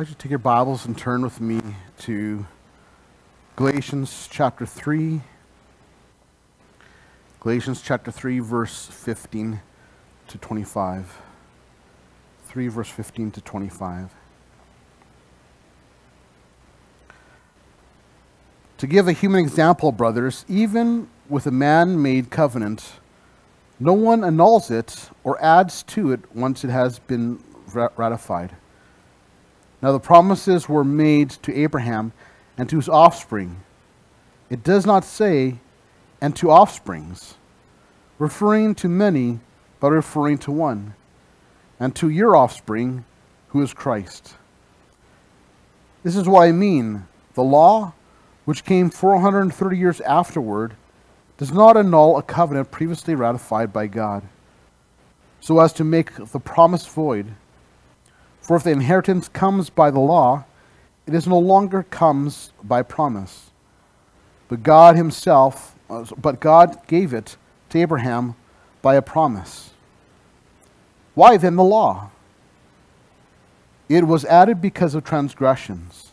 I'd like you to take your Bibles and turn with me to Galatians chapter 3. Galatians chapter 3, verse 15 to 25. 3, verse 15 to 25. To give a human example, brothers, even with a man-made covenant, no one annuls it or adds to it once it has been ratified. Now the promises were made to Abraham and to his offspring. It does not say, and to offsprings, referring to many, but referring to one, and to your offspring, who is Christ. This is what I mean. The law, which came 430 years afterward, does not annul a covenant previously ratified by God, so as to make the promise void. For if the inheritance comes by the law, it is no longer comes by promise. But God gave it to Abraham by a promise. Why then the law? It was added because of transgressions,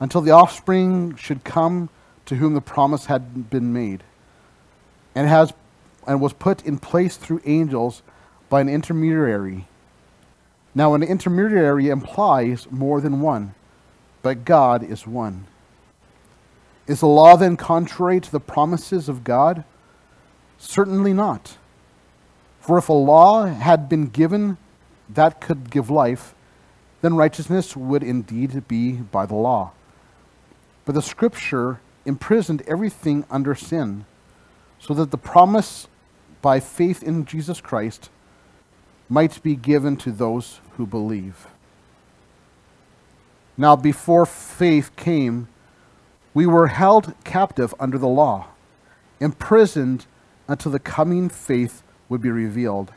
until the offspring should come to whom the promise had been made, and was put in place through angels by an intermediary. Now an intermediary implies more than one, but God is one. Is the law then contrary to the promises of God? Certainly not. For if a law had been given that could give life, then righteousness would indeed be by the law. But the Scripture imprisoned everything under sin, so that the promise by faith in Jesus Christ might be given to those who believe. Now before faith came, we were held captive under the law, imprisoned until the coming faith would be revealed.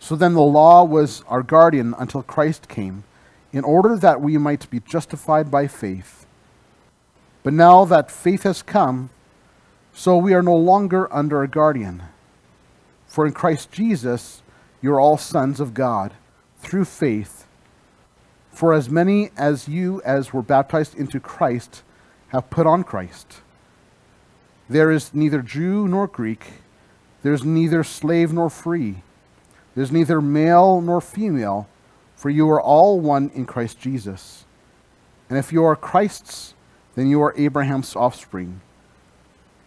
So then the law was our guardian until Christ came, in order that we might be justified by faith. But now that faith has come, so we are no longer under a guardian. For in Christ Jesus, you are all sons of God, through faith. For as many as you as were baptized into Christ have put on Christ. There is neither Jew nor Greek, there is neither slave nor free, there is neither male nor female, for you are all one in Christ Jesus. And if you are Christ's, then you are Abraham's offspring,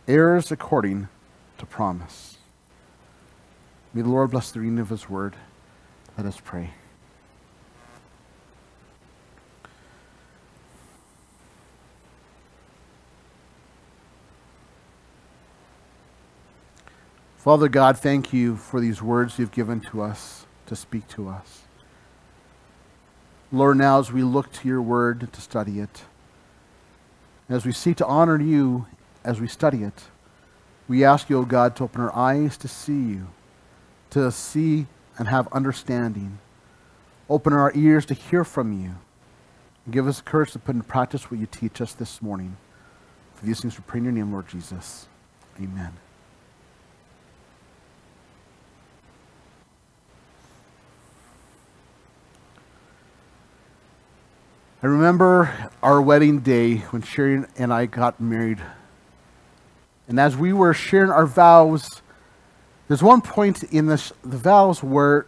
heirs according to promise. May the Lord bless the reading of his word. Let us pray. Father God, thank you for these words you've given to us to speak to us. Lord, now as we look to your word to study it, as we seek to honor you as we study it, we ask you, O God, to open our eyes to see you, to see and have understanding. Open our ears to hear from you. Give us courage to put into practice what you teach us this morning. For these things we pray in your name, Lord Jesus. Amen. I remember our wedding day when Sherry and I got married. And as we were sharing our vows, there's one point in the vows, it was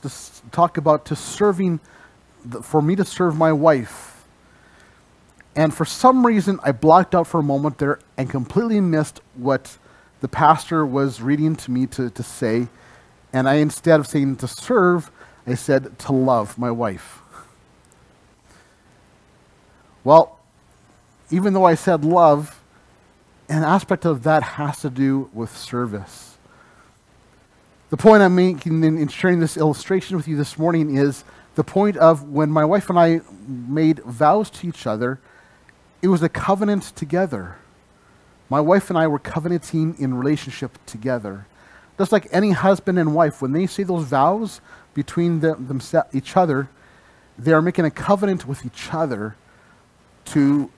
to talk about for me to serve my wife. And for some reason, I blocked out for a moment there and completely missed what the pastor was reading to me to say. And I, instead of saying to serve, I said to love my wife. Well, even though I said love, an aspect of that has to do with service. The point I'm making in sharing this illustration with you this morning is the point of when my wife and I made vows to each other, it was a covenant together. My wife and I were covenanting in relationship together. Just like any husband and wife, when they say those vows between each other, they are making a covenant with each other, to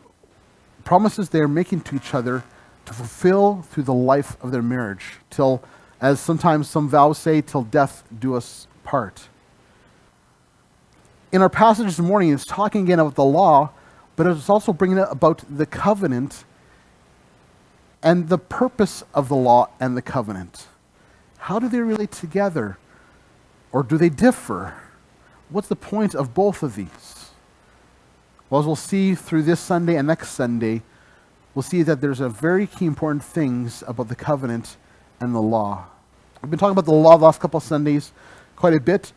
promises they are making to each other to fulfill through the life of their marriage, till, as sometimes some vows say, till death do us part. in our passage this morning, it's talking again about the law, but it's also bringing up about the covenant and the purpose of the law and the covenant. How do they relate together? Or do they differ? What's the point of both of these? Well, as we'll see through this Sunday and next Sunday, we'll see that there's a very key important things about the covenant and the law. We've been talking about the law the last couple of Sundays quite a bit,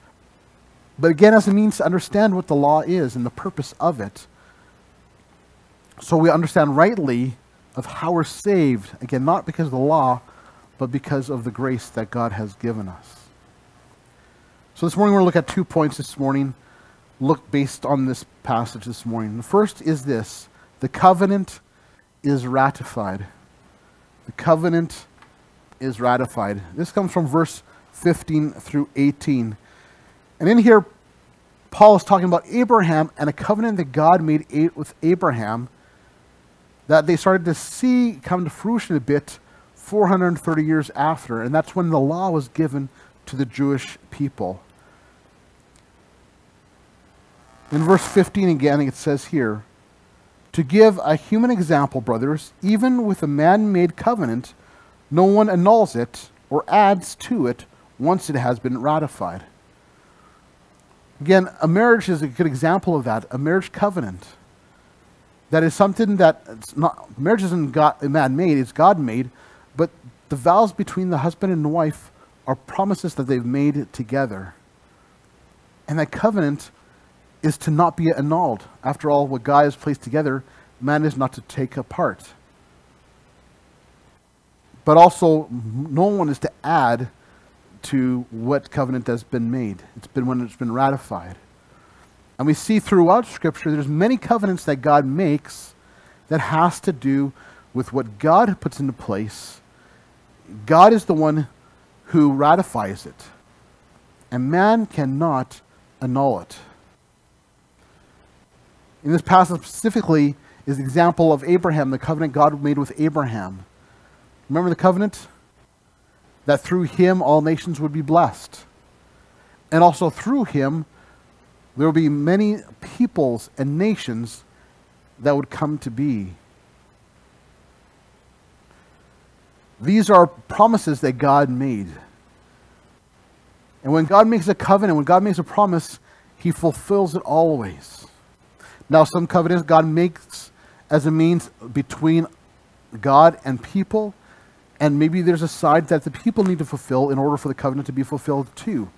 but again, as a means to understand what the law is and the purpose of it, so we understand rightly of how we're saved, again, not because of the law, but because of the grace that God has given us. So this morning, we're going to look at 2 points this morning, based on this passage this morning. The first is this: the covenant is ratified. The covenant is ratified. This comes from verse 15 through 18. And in here, Paul is talking about Abraham and a covenant that God made with Abraham that they started to see come to fruition a bit 430 years after. And that's when the law was given to the Jewish people. In verse 15 again, it says here, "To give a human example, brothers, even with a man-made covenant, no one annuls it or adds to it once it has been ratified." Again, a marriage is a good example of that, a marriage covenant. That is something that, marriage isn't man-made, it's God-made, but the vows between the husband and the wife are promises that they've made together. And that covenant is to not be annulled. After all, what God has placed together, man is not to take apart. But also, no one is to add to what covenant has been made. It's been when it's been ratified. And we see throughout Scripture, there's many covenants that God makes that has to do with what God puts into place. God is the one who ratifies it. And man cannot annul it. In this passage specifically is the example of Abraham, the covenant God made with Abraham. Remember the covenant? That through him all nations would be blessed. And also through him there will be many peoples and nations that would come to be. These are promises that God made. And when God makes a covenant, when God makes a promise, he fulfills it always. Now, some covenants God makes as a means between God and people, and maybe there's a side that the people need to fulfill in order for the covenant to be fulfilled too.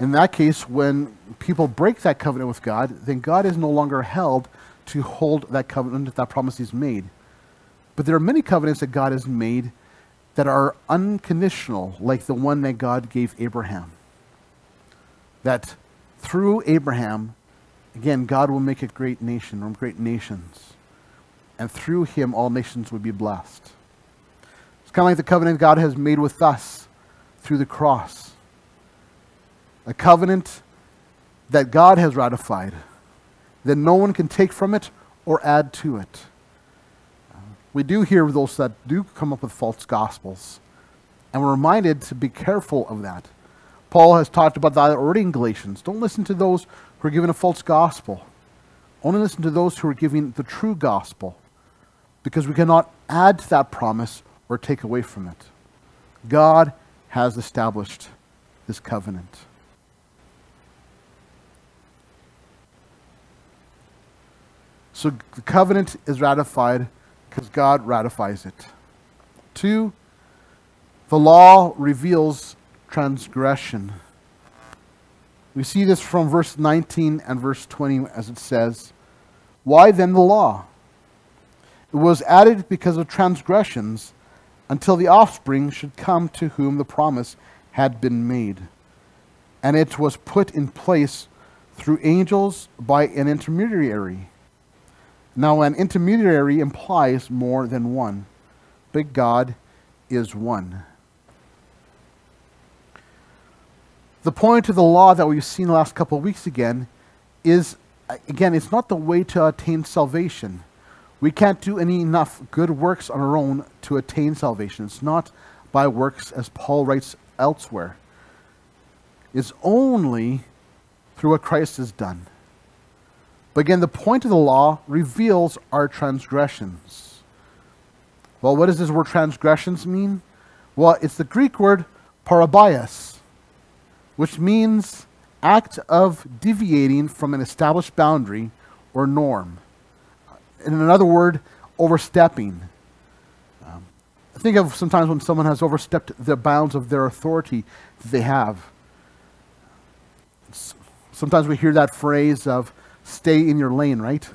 In that case, when people break that covenant with God, then God is no longer held to hold that covenant, that promise he's made. But there are many covenants that God has made that are unconditional, like the one that God gave Abraham. That through Abraham, again, God will make a great nation, or great nations. And through him, all nations would be blessed. It's kind of like the covenant God has made with us through the cross. A covenant that God has ratified, that no one can take from it or add to it. We do hear those that do come up with false gospels, and we're reminded to be careful of that. Paul has talked about that already in Galatians. Don't listen to those who are giving a false gospel. Only listen to those who are giving the true gospel, because we cannot add to that promise or take away from it. God has established this covenant. So the covenant is ratified because God ratifies it. 2, the law reveals transgression. We see this from verse 19 and verse 20 as it says, "Why then the law? It was added because of transgressions until the offspring should come to whom the promise had been made. And it was put in place through angels by an intermediary." Now an intermediary implies more than one, but God is one. The point of the law that we've seen the last couple of weeks again is, again, it's not the way to attain salvation. We can't do any enough good works on our own to attain salvation. It's not by works, as Paul writes elsewhere. It's only through what Christ has done. But again, the point of the law reveals our transgressions. Well, what does this word transgressions mean? Well, it's the Greek word parabasis, which means act of deviating from an established boundary or norm. And in another word, overstepping. I think of sometimes when someone has overstepped the bounds of their authority that they have. Sometimes we hear that phrase of stay in your lane, right?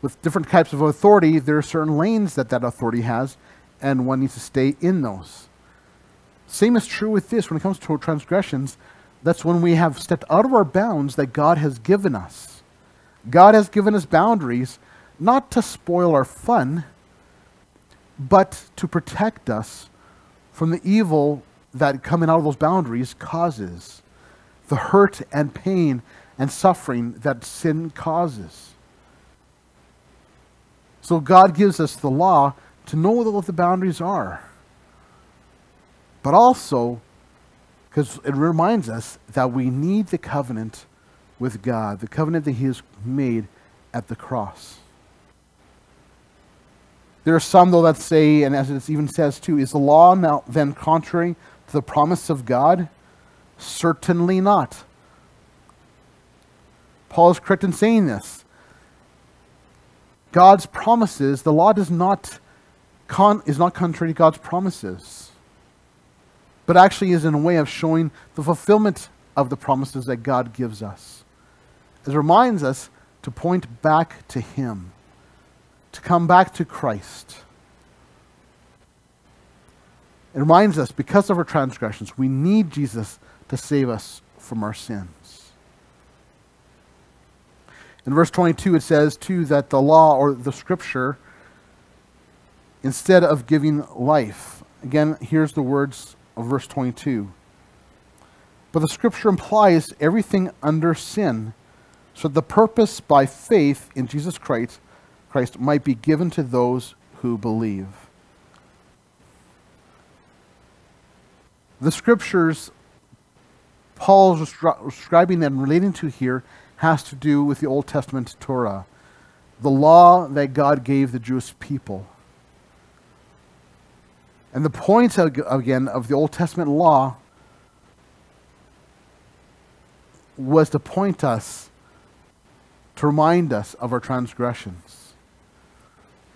With different types of authority, there are certain lanes that that authority has, and one needs to stay in those. Same is true with this. When it comes to transgressions, that's when we have stepped out of our bounds that God has given us. God has given us boundaries not to spoil our fun, but to protect us from the evil that coming out of those boundaries causes, the hurt and pain and suffering that sin causes. So God gives us the law to know what the boundaries are, but also because it reminds us that we need the covenant with God, the covenant that He has made at the cross. There are some, though, that say, and as it even says too, is the law now then contrary to the promise of God? Certainly not. Paul is correct in saying this. God's promises, the law does not is not contrary to God's promises, but actually is in a way of showing the fulfillment of the promises that God gives us. It reminds us to point back to Him, to come back to Christ. It reminds us, because of our transgressions, we need Jesus to save us from our sins. In verse 22, it says too that the law, or the Scripture, instead of giving life. Again, here's the words of verse 22. But the Scripture implies everything under sin, so that the purpose by faith in Jesus Christ might be given to those who believe. The Scriptures Paul's describing and relating to here has to do with the Old Testament Torah, the law that God gave the Jewish people. And the point, again, of the Old Testament law was to point us, to remind us of our transgressions.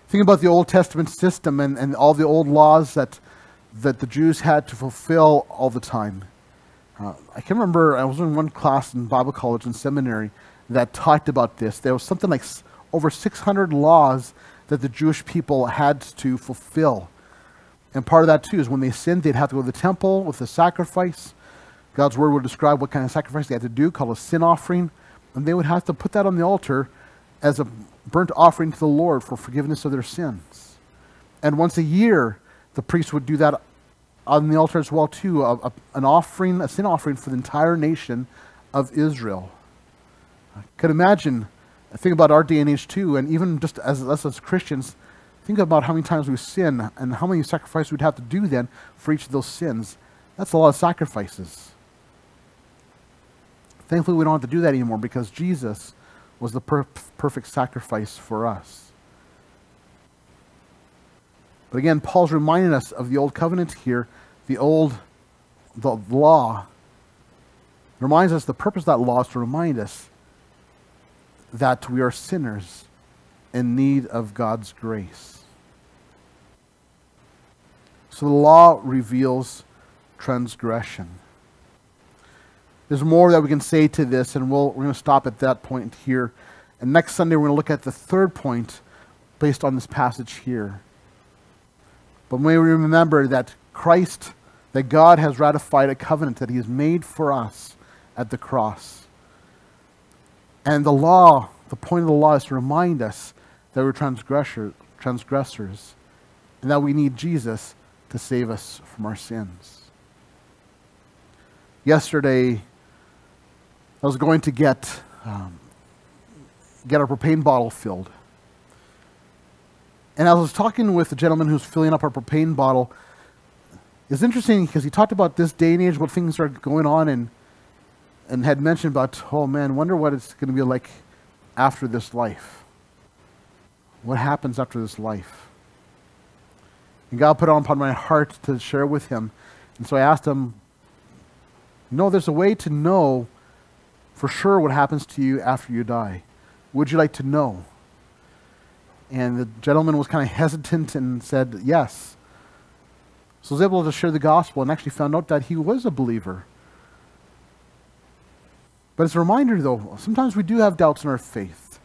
Think about the Old Testament system and all the old laws that the Jews had to fulfill all the time. I can remember I was in one class in Bible college and seminary that talked about this. There was something like over 600 laws that the Jewish people had to fulfill. And part of that too is when they sinned, they'd have to go to the temple with a sacrifice. God's word would describe what kind of sacrifice they had to do, called a sin offering. And they would have to put that on the altar as a burnt offering to the Lord for forgiveness of their sins. And once a year, the priest would do that on the altar as well too, a sin offering for the entire nation of Israel. I could imagine, think about our day and age too, and even just as us as Christians, think about how many times we sin and how many sacrifices we'd have to do then for each of those sins. That's a lot of sacrifices. Thankfully, we don't have to do that anymore because Jesus was the perfect sacrifice for us. But again, Paul's reminding us of the old covenant here, the law. It reminds us the purpose of that law is to remind us that we are sinners in need of God's grace. So the law reveals transgression. There's more that we can say to this, and we're going to stop at that point here. And next Sunday, we're going to look at the third point based on this passage here. But may we remember that Christ, that God has ratified a covenant that He has made for us at the cross. And the law, the point of the law is to remind us that we're transgressors, and that we need Jesus to save us from our sins. Yesterday, I was going to get our propane bottle filled. And I was talking with the gentleman who's filling up our propane bottle. It's interesting because he talked about this day and age, what things are going on, and and had mentioned about, oh man, wonder what it's going to be like after this life. What happens after this life? And God put it upon my heart to share with him. And so I asked him, you know, there's a way to know for sure what happens to you after you die. Would you like to know? And the gentleman was kind of hesitant and said, yes. So I was able to share the gospel and actually found out that he was a believer. But it's a reminder, though, sometimes we do have doubts in our faith.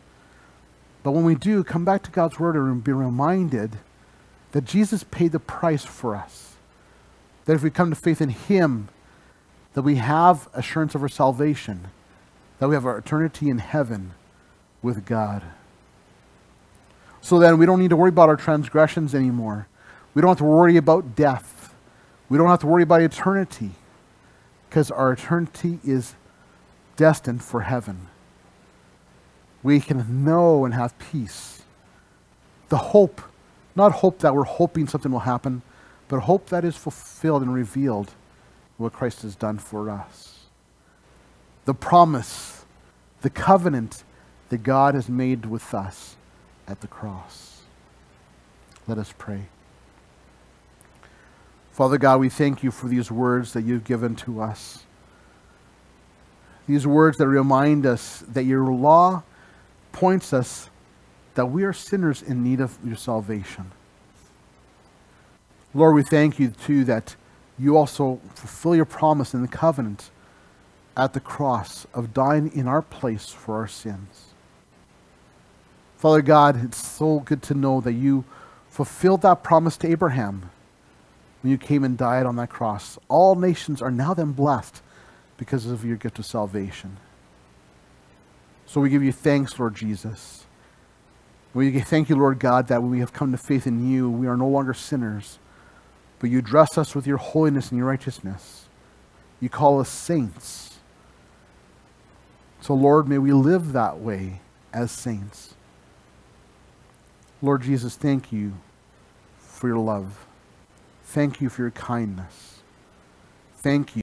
But when we do, come back to God's word and be reminded that Jesus paid the price for us. That if we come to faith in him, that we have assurance of our salvation, that we have our eternity in heaven with God. So then we don't need to worry about our transgressions anymore. We don't have to worry about death. We don't have to worry about eternity, because our eternity is destined for heaven. We can know and have peace. The hope, not hope that we're hoping something will happen, but hope that is fulfilled and revealed what Christ has done for us. The promise, the covenant that God has made with us at the cross. Let us pray. Father God, we thank you for these words that you've given to us. These words that remind us that your law points us that we are sinners in need of your salvation. Lord, we thank you too that you also fulfill your promise in the covenant at the cross of dying in our place for our sins. Father God, it's so good to know that you fulfilled that promise to Abraham when you came and died on that cross. All nations are now then blessed because of your gift of salvation. So we give you thanks, Lord Jesus. We thank you, Lord God, that when we have come to faith in you, we are no longer sinners, but you dress us with your holiness and your righteousness. You call us saints. So Lord, may we live that way as saints. Lord Jesus, thank you for your love. Thank you for your kindness. Thank you.